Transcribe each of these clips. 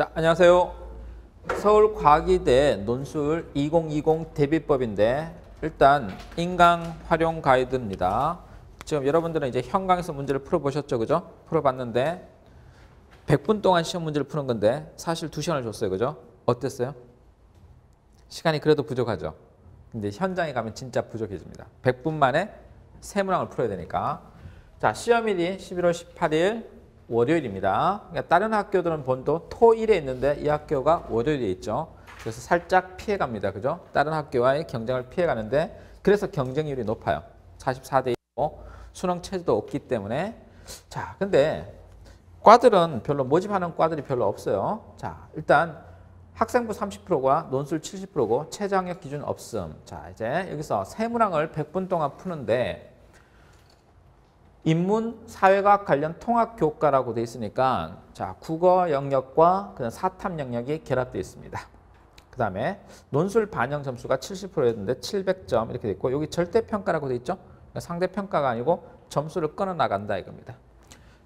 자, 안녕하세요. 서울과기대 논술 2020 대비법인데 일단 인강 활용 가이드입니다. 지금 여러분들은 이제 현강에서 문제를 풀어보셨죠, 그죠? 풀어봤는데 100분 동안 시험 문제를 푸는 건데 사실 2시간을 줬어요, 그죠? 어땠어요? 시간이 그래도 부족하죠? 근데 현장에 가면 진짜 부족해집니다. 100분 만에 세 문항을 풀어야 되니까. 자, 시험일이 11월 18일 월요일입니다. 그러니까 다른 학교들은 본토 토일에 있는데 이 학교가 월요일에 있죠. 그래서 살짝 피해갑니다, 그죠? 다른 학교와의 경쟁을 피해가는데 그래서 경쟁률이 높아요. 44대 1이고 수능 체제도 없기 때문에. 자, 근데 과들은 별로 모집하는 과들이 별로 없어요. 자, 일단 학생부 30%과 논술 70%고 최저학력 기준 없음. 자, 이제 여기서 세 문항을 100분 동안 푸는데 인문, 사회과학 관련 통합교과라고 돼 있으니까 자, 국어 영역과 그냥 사탐 영역이 결합되어 있습니다. 그 다음에 논술 반영 점수가 70%였는데 700점 이렇게 돼 있고 여기 절대평가라고 돼 있죠? 그러니까 상대평가가 아니고 점수를 끊어나간다 이겁니다.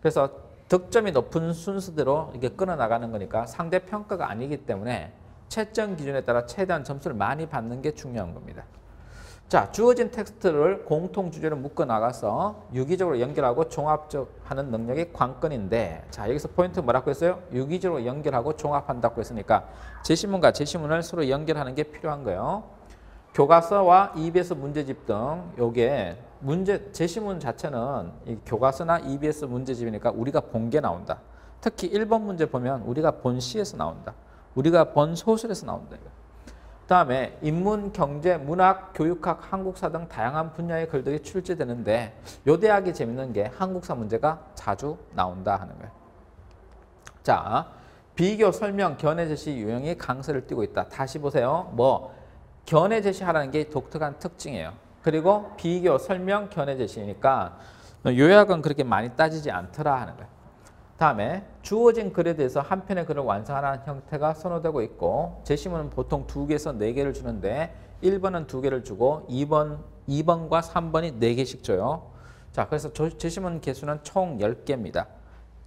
그래서 득점이 높은 순서대로 이렇게 끊어나가는 거니까 상대평가가 아니기 때문에 채점 기준에 따라 최대한 점수를 많이 받는 게 중요한 겁니다. 자, 주어진 텍스트를 공통 주제로 묶어나가서 유기적으로 연결하고 종합하는 능력이 관건인데 자, 여기서 포인트 뭐라고 했어요? 유기적으로 연결하고 종합한다고 했으니까 제시문과 제시문을 서로 연결하는 게 필요한 거예요. 교과서와 EBS 문제집 등 요게 문제 제시문 자체는 이 교과서나 EBS 문제집이니까 우리가 본 게 나온다. 특히 1번 문제 보면 우리가 본 시에서 나온다. 우리가 본 소설에서 나온다. 그 다음에 인문, 경제, 문학, 교육학, 한국사 등 다양한 분야의 글들이 출제되는데 요 대학이 재밌는 게 한국사 문제가 자주 나온다 하는 거예요. 자, 비교, 설명, 견해, 제시 유형이 강세를 띠고 있다. 다시 보세요. 견해 제시하라는 게 독특한 특징이에요. 그리고 비교, 설명, 견해 제시니까 요약은 그렇게 많이 따지지 않더라 하는 거예요. 다음에 주어진 글에 대해서 한 편의 글을 완성하는 형태가 선호되고 있고 제시문은 보통 2개에서 4개를 주는데 1번은 2개를 주고 2번과 3번이 4개씩 줘요. 자, 그래서 제시문 개수는 총 10개입니다.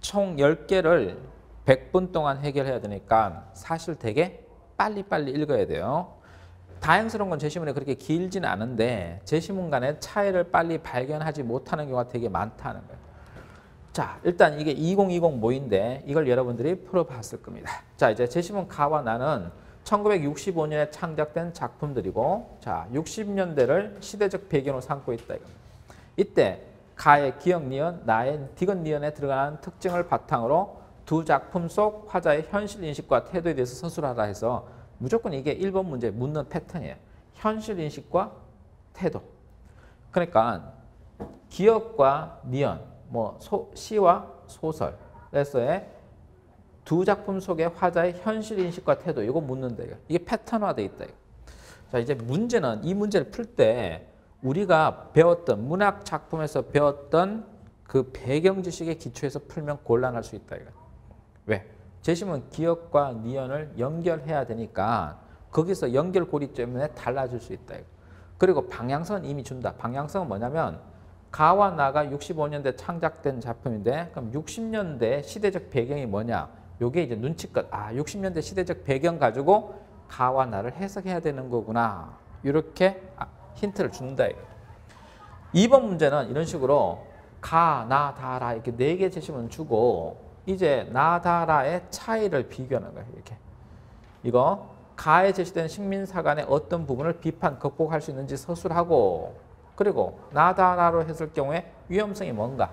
총 10개를 100분 동안 해결해야 되니까 사실 되게 빨리빨리 읽어야 돼요. 다행스러운 건 제시문이 그렇게 길진 않은데 제시문 간의 차이를 빨리 발견하지 못하는 경우가 되게 많다는 거예요. 자, 일단 이게 2020 모의인데 이걸 여러분들이 풀어봤을 겁니다. 자, 이제 제시문 가와 나는 1965년에 창작된 작품들이고 자, 60년대를 시대적 배경으로 삼고 있다 이겁니다. 이때 가의 기역 니은, 나의 디귿 니은에 들어가는 특징을 바탕으로 두 작품 속 화자의 현실 인식과 태도에 대해서 서술하라 해서 무조건 이게 1번 문제 묻는 패턴이에요. 현실 인식과 태도. 그러니까 기역과 니은, 시와 소설에서의 두 작품 속의 화자의 현실 인식과 태도 이거 묻는다. 이게 패턴화돼 있다. 자, 이제 문제는 이 문제를 풀 때 우리가 배웠던 문학 작품에서 배웠던 그 배경 지식의 기초에서 풀면 곤란할 수 있다. 왜? 제시문 기역과 니은을 연결해야 되니까 거기서 연결고리 때문에 달라질 수 있다. 그리고 방향성은 이미 준다. 방향성은 뭐냐면 가와 나가 65년대 창작된 작품인데 그럼 60년대 시대적 배경이 뭐냐. 요게 이제 눈치껏 60년대 시대적 배경 가지고 가와 나를 해석해야 되는 거구나. 이렇게 힌트를 준다. 2번 문제는 이런 식으로 가, 나, 다, 라 이렇게 4개 제시문 주고 이제 나다라의 차이를 비교하는 거예요. 이렇게. 이거 가에 제시된 식민사 간의 어떤 부분을 비판, 극복할 수 있는지 서술하고 그리고 나다라로 했을 경우에 위험성이 뭔가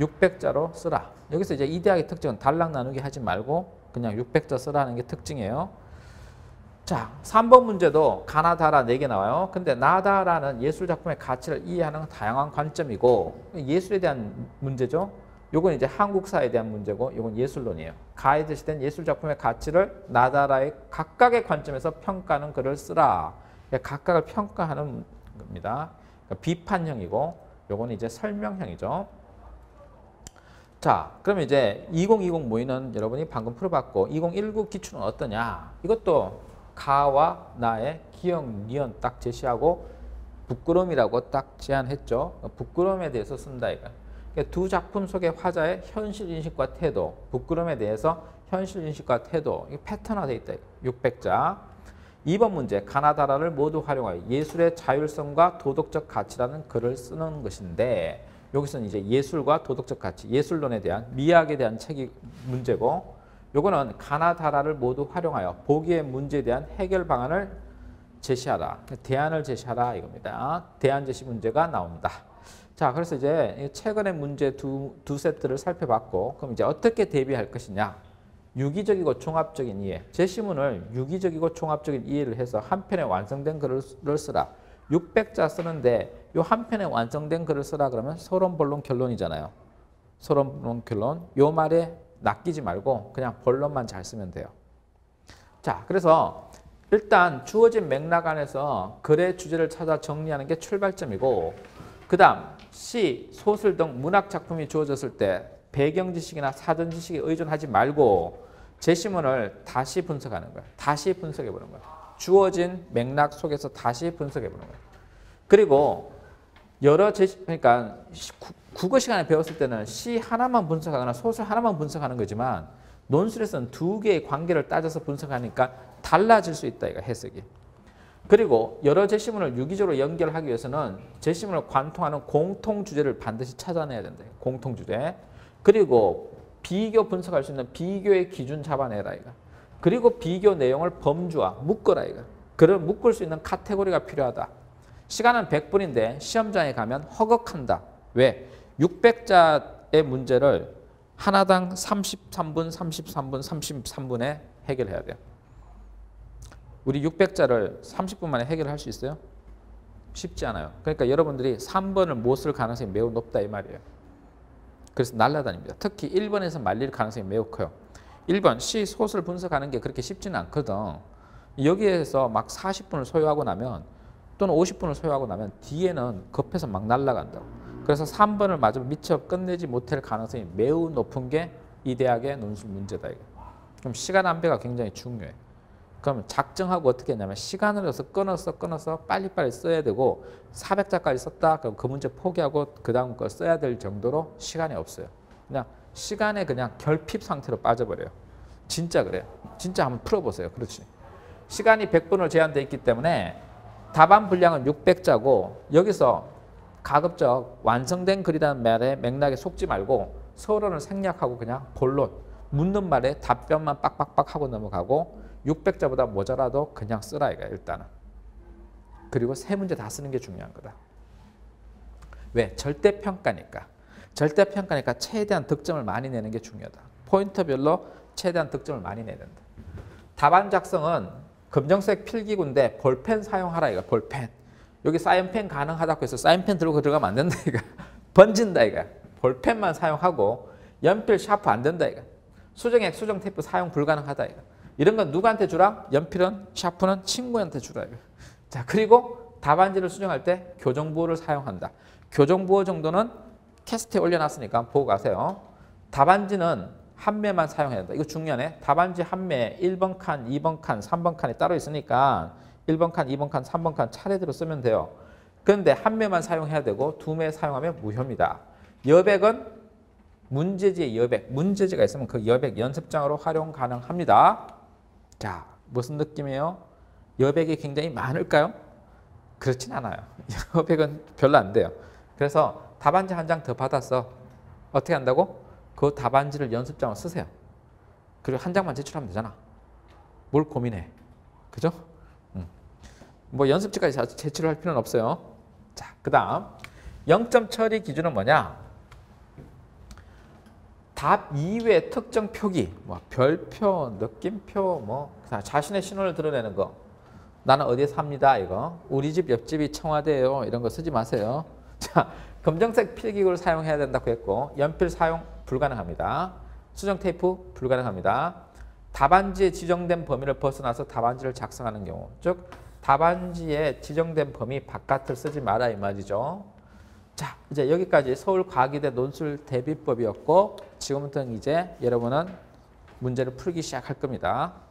600자로 쓰라. 여기서 이제 이 대학의 특징은 단락 나누기 하지 말고 그냥 600자 쓰라는 게 특징이에요. 자, 3번 문제도 가나다라 4개 나와요. 근데 나다라는 예술 작품의 가치를 이해하는 다양한 관점이고 예술에 대한 문제죠. 요건 이제 한국사에 대한 문제고 요건 예술론이에요. 가에 제시된 예술 작품의 가치를 나다라의 각각의 관점에서 평가하는 글을 쓰라. 각각을 평가하는 겁니다. 그러니까 비판형이고 요건 이제 설명형이죠. 자, 그럼 이제 2020 모의는 여러분이 방금 풀어봤고 2019 기출은 어떠냐? 이것도 가와 나의 기역, 니은 딱 제시하고 부끄럼이라고 딱 제안했죠. 부끄럼에 대해서 쓴다 이거. 두 작품 속의 화자의 현실 인식과 태도, 부끄럼에 대해서 현실인식과 태도, 패턴화되어 있다. 600자. 2번 문제, 가나다라를 모두 활용하여 예술의 자율성과 도덕적 가치라는 글을 쓰는 것인데, 여기서는 이제 예술과 도덕적 가치, 예술론에 대한 미학에 대한 책이 문제고, 요거는 가나다라를 모두 활용하여 보기의 문제에 대한 해결 방안을 제시하라, 대안을 제시하라 이겁니다. 대안 제시 문제가 나옵니다. 자, 그래서 이제 최근의 문제 두 세트를 살펴봤고, 그럼 이제 어떻게 대비할 것이냐. 유기적이고 종합적인 이해. 제시문을 유기적이고 종합적인 이해를 해서 한 편의 완성된 글을 쓰라. 600자 쓰는데 요 한 편의 완성된 글을 쓰라 그러면 서론본론 결론이잖아요. 서론본론 결론. 요 말에 낚이지 말고 그냥 본론만 잘 쓰면 돼요. 자, 그래서 일단 주어진 맥락 안에서 글의 주제를 찾아 정리하는 게 출발점이고, 그 다음 시, 소설 등 문학 작품이 주어졌을 때 배경 지식이나 사전 지식에 의존하지 말고 제시문을 다시 분석하는 거예요. 다시 분석해 보는 거예요. 주어진 맥락 속에서 다시 분석해 보는 거예요. 그리고 여러 제시, 그러니까 국어 시간에 배웠을 때는 시 하나만 분석하거나 소설 하나만 분석하는 거지만, 논술에서는 두 개의 관계를 따져서 분석하니까 달라질 수 있다, 이거 해석이. 그리고 여러 제시문을 유기적으로 연결하기 위해서는 제시문을 관통하는 공통 주제를 반드시 찾아내야 된다. 공통 주제. 그리고 비교 분석할 수 있는 비교의 기준 잡아내라, 이거. 그리고 비교 내용을 범주화, 묶어라, 이거. 그런 묶을 수 있는 카테고리가 필요하다. 시간은 100분인데 시험장에 가면 허걱한다. 왜? 600자의 문제를 하나당 33분에 해결해야 돼요. 우리 600자를 30분 만에 해결할 수 있어요? 쉽지 않아요. 그러니까 여러분들이 3번을 못 쓸 가능성이 매우 높다, 이 말이에요. 그래서 날라다닙니다. 특히 1번에서 말릴 가능성이 매우 커요. 1번 시, 소설 분석하는 게 그렇게 쉽지는 않거든. 여기에서 막 40분을 소요하고 나면 또는 50분을 소요하고 나면 뒤에는 급해서 막 날아간다고. 그래서 3번을 맞으면 미처 끝내지 못할 가능성이 매우 높은 게 이 대학의 논술 문제다, 이거. 그럼 시간 안배가 굉장히 중요해. 그럼 작정하고 어떻게 했냐면 시간을 해서 끊어서 빨리빨리 써야 되고, 400자까지 썼다 그럼 그 문제 포기하고 그 다음 거 써야 될 정도로 시간이 없어요. 그냥 시간에 그냥 결핍 상태로 빠져버려요. 진짜 그래요. 진짜 한번 풀어보세요. 그렇지. 시간이 100분으로 제한되어 있기 때문에 답안 분량은 600자고, 여기서 가급적 완성된 글이라는 말의 맥락에 속지 말고 서론을 생략하고 그냥 본론, 묻는 말에 답변만 빡빡빡 하고 넘어가고, 600자보다 모자라도 그냥 쓰라, 이거야 일단은. 그리고 세 문제 다 쓰는 게 중요한 거다. 왜? 절대평가니까. 절대평가니까 최대한 득점을 많이 내는 게 중요하다. 포인트별로 최대한 득점을 많이 내야 된다. 답안 작성은 검정색 필기구인데 볼펜 사용하라, 이거. 볼펜. 여기 사인펜 가능하다고 해서 사인펜 들고 들어가면 안 된다, 이거. 번진다, 이거. 볼펜만 사용하고, 연필 샤프 안 된다, 이거. 수정액, 수정 테이프 사용 불가능하다, 이거. 이런 건 누구한테 주라? 연필은, 샤프는 친구한테 주라, 이거. 자, 그리고 답안지를 수정할 때 교정부호를 사용한다. 교정부호 정도는 캐스트에 올려놨으니까 보고 가세요. 답안지는 한 매만 사용해야 된다. 이거 중요하네. 답안지 한 매, 1번 칸, 2번 칸, 3번 칸이 따로 있으니까 1번 칸, 2번 칸, 3번 칸 차례대로 쓰면 돼요. 그런데 한 매만 사용해야 되고, 두 매 사용하면 무효입니다. 여백은 문제지의 여백, 문제지가 있으면 그 여백 연습장으로 활용 가능합니다. 자, 무슨 느낌이에요? 여백이 굉장히 많을까요? 그렇진 않아요. 여백은 별로 안 돼요. 그래서 답안지 한 장 더 받아서 어떻게 한다고? 그 답안지를 연습장으로 쓰세요. 그리고 한 장만 제출하면 되잖아. 뭘 고민해. 그죠? 뭐 연습지까지 제출할 필요는 없어요. 자, 그 다음 0점 처리 기준은 뭐냐? 답 이외 특정 표기, 뭐 별표, 느낌표, 뭐 자신의 신원을 드러내는 거. 나는 어디에 삽니다, 이거. 우리 집 옆집이 청와대예요, 이런 거 쓰지 마세요. 자, 검정색 필기구를 사용해야 된다고 했고, 연필 사용 불가능합니다. 수정 테이프 불가능합니다. 답안지에 지정된 범위를 벗어나서 답안지를 작성하는 경우, 즉 답안지에 지정된 범위 바깥을 쓰지 마라, 이 말이죠. 자, 이제 여기까지 서울과기대 논술 대비법이었고, 지금부터는 이제 여러분은 문제를 풀기 시작할 겁니다.